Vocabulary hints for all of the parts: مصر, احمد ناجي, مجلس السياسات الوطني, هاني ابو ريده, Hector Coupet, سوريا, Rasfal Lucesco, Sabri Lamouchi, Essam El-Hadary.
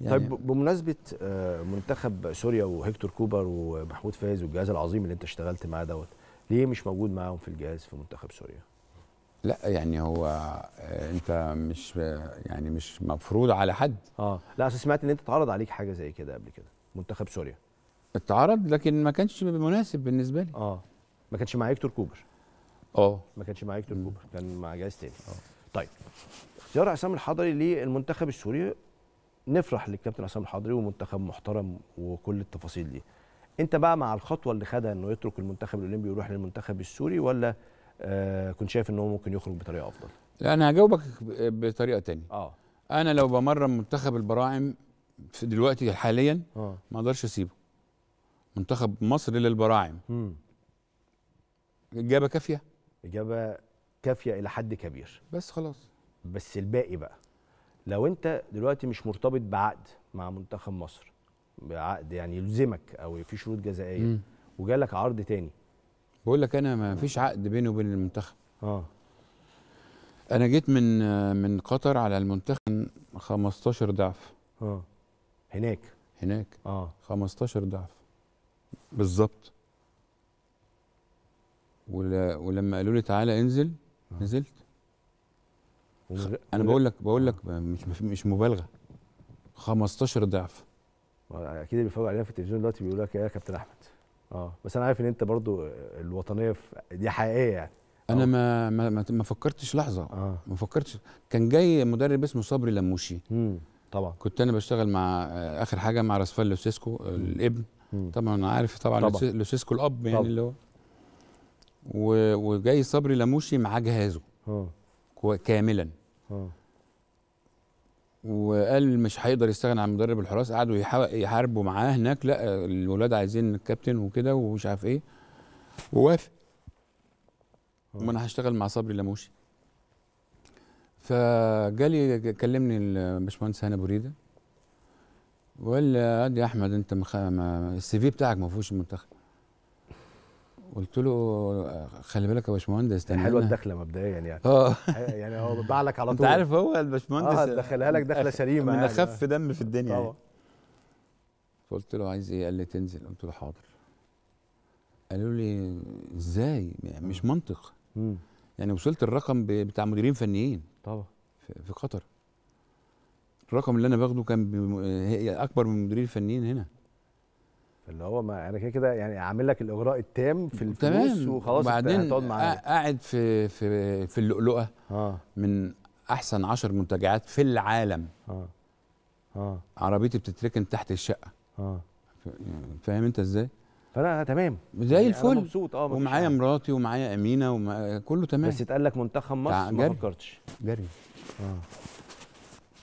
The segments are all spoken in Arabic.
يعني. طيب بمناسبه منتخب سوريا وهيكتور كوبر ومحمود فايز والجهاز العظيم اللي انت اشتغلت معاه دوت، ليه مش موجود معاهم في الجهاز في منتخب سوريا؟ لا يعني هو انت مش يعني مش مفروض على حد. لا انا سمعت ان انت اتعرض عليك حاجه زي كده قبل كده، منتخب سوريا اتعرض لكن ما كانش مناسب بالنسبه لي. ما كانش مع هيكتور كوبر. ما كانش مع هيكتور كوبر، كان مع جهاز تاني. طيب اختيار عصام الحضري للمنتخب السوري، نفرح للكابتن عصام الحضري ومنتخب محترم وكل التفاصيل دي. انت بقى مع الخطوه اللي خدها انه يترك المنتخب الاولمبي ويروح للمنتخب السوري، ولا كنت شايف ان هو ممكن يخرج بطريقه افضل؟ لا انا هجاوبك بطريقه ثانيه. انا لو بمرن منتخب البراعم في دلوقتي حاليا ما اقدرش اسيبه. منتخب مصر للبراعم. اجابه كافيه؟ اجابه كافيه الى حد كبير. بس خلاص. بس الباقي بقى، لو انت دلوقتي مش مرتبط بعقد مع منتخب مصر، بعقد يعني يلزمك او في شروط جزائيه، وجالك عرض تاني. بقول لك انا ما فيش عقد بيني وبين المنتخب. انا جيت من قطر على المنتخب 15 ضعف. هناك 15 ضعف بالظبط. ولما قالوا لي تعالى انزل، نزلت. انا بقول لك مش مبالغه، 15 ضعف. اكيد اللي بيتفرجوا علينا في التلفزيون دلوقتي بيقولوا لك يا كابتن احمد. بس انا عارف ان انت برضو الوطنيه دي حقيقيه يعني. انا ما فكرتش لحظه. ما فكرتش. كان جاي مدرب اسمه صبري لموشي. طبعا كنت انا بشتغل مع اخر حاجه مع راسفال لوسيسكو الابن. طبعا عارف طبعا لوسيسكو الاب يعني اللي هو، وجاي صبري لموشي مع جهازه كاملا. وقال مش هيقدر يستغنى عن مدرب الحراس. قعدوا يحاربوا معاه هناك، لا الولاد عايزين الكابتن وكده ومش عارف ايه، ووافق. ما انا هشتغل مع صبري لموشي. فجالي كلمني الباشمهندس هاني ابو ريده وقال لي يا احمد انت السي في بتاعك ما فيهوش المنتخب. قلت له خلي بالك يا باشمهندس، حلوه الدخله مبدئيا يعني. يعني هو باع لك على طول. انت عارف هو الباشمهندس دخلها لك دخله سليمه من اخف دم في الدنيا يعني. فقلت له عايز ايه؟ قال لي تنزل. قلت له حاضر. قالوا لي ازاي؟ مش منطق يعني. وصلت الرقم بتاع مديرين فنيين طبعا في قطر. الرقم اللي انا باخده كان اكبر من مديرين الفنيين هنا، اللي هو ما انا كده كده يعني عامل لك الاغراء التام في الفلوس وخلاص. وبعدين قاعد في في في اللؤلؤه. من احسن 10 منتجعات في العالم. عربيتي بتتركن تحت الشقه. فاهم انت ازاي؟ فانا تمام زي يعني الفل. انا مبسوط. ومعايا مراتي ومعايا امينه كله تمام. بس اتقال لك منتخب مصر ما فكرتش جري.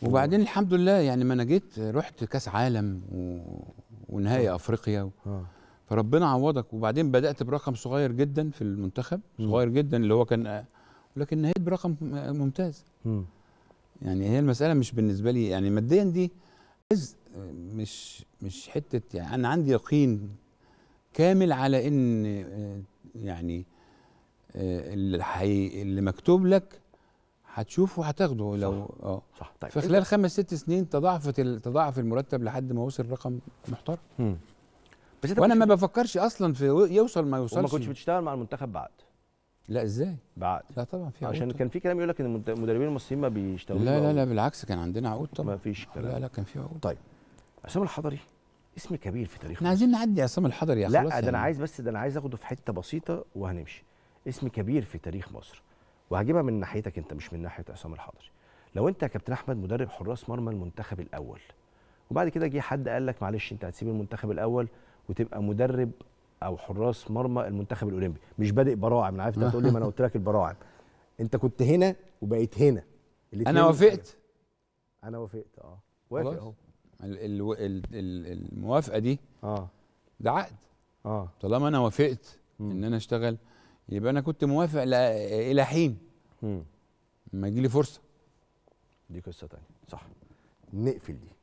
وبعدين الحمد لله يعني ما انا جيت رحت كاس عالم ونهائي افريقيا فربنا عوضك. وبعدين بدات برقم صغير جدا في المنتخب، صغير جدا اللي هو كان، ولكن نهيت برقم ممتاز. يعني هي المساله مش بالنسبه لي يعني ماديا، دي مش حته يعني. انا عندي يقين كامل على ان يعني اللي مكتوب لك هتشوفه وهتاخده لو صح. طيب في خلال 5 6 سنين تضاعف المرتب لحد ما وصل رقم محترم. بس انت وانا ما بفكرش اصلا في يوصل ما يوصلش. وما كنتش بتشتغل مع المنتخب بعد؟ لا ازاي؟ بعد؟ لا طبعا في عقود. عشان كان في كلام يقول لك ان المدربين المصريين ما بيشتغلوش. لا لا لا بالعكس، كان عندنا عقود طبعا. ما فيش كلام. لا لا كان في عقود. طيب عصام الحضري اسم كبير في تاريخنا. احنا عايزين نعدي عصام الحضري يا خلاص. لا ده يعني. انا عايز اخده في حته بسيطه وهنمشي. اسم كبير في تاريخ مصر، وهجيبها من ناحيتك انت مش من ناحيه عصام الحضري. لو انت يا كابتن احمد مدرب حراس مرمى المنتخب الاول، وبعد كده جه حد قال لك معلش انت هتسيب المنتخب الاول وتبقى مدرب او حراس مرمى المنتخب الاولمبي، مش بادئ براعم. انا عارف انت هتقول لي ما انا قلت لك البراعم، انت كنت هنا وبقيت هنا. انا وافقت. انا وافقت. وافق اهو. الموافقه دي ده عقد. طالما انا وافقت ان انا اشتغل يبقى انا كنت موافق الى حين ما يجي لي فرصه. دي قصه ثانيه صح، نقفل دي.